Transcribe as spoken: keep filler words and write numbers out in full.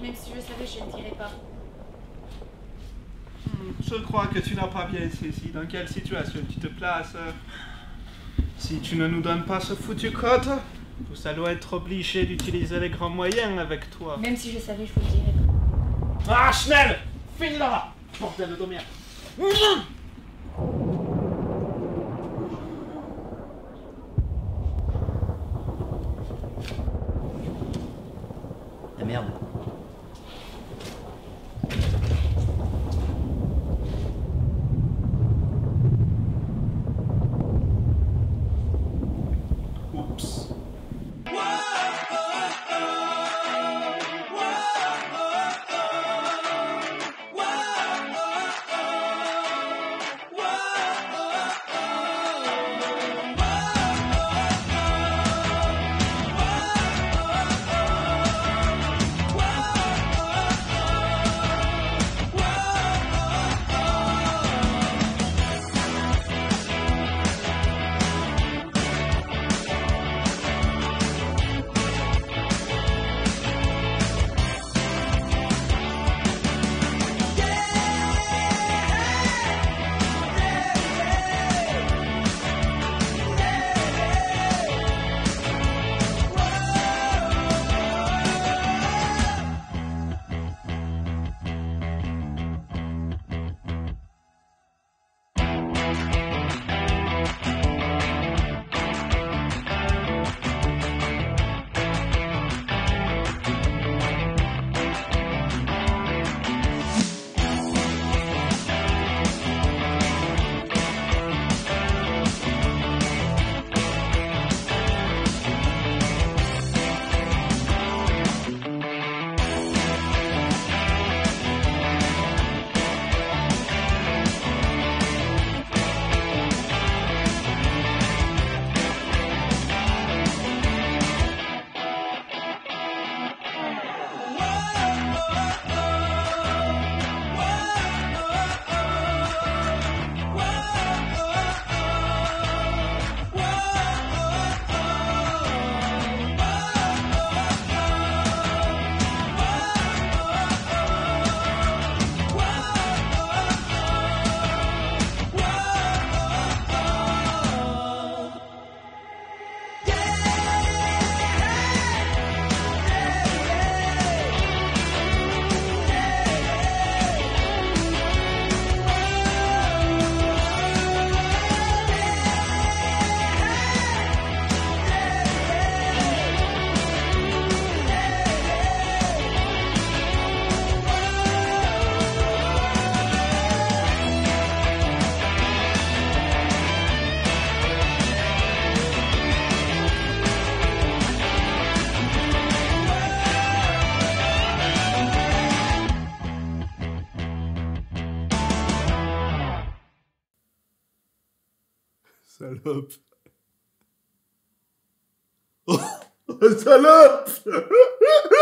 Même si je savais, je ne tirais pas. Hmm, je crois que tu n'as pas bien saisi dans quelle situation tu te places. Si tu ne nous donnes pas ce foutu code, nous allons être obligés d'utiliser les grands moyens avec toi. Même si je savais, je vous dirais pas. Ah, Schnell! Finis là! Bordel de merde! Ah merde. Salope. Oh, salope.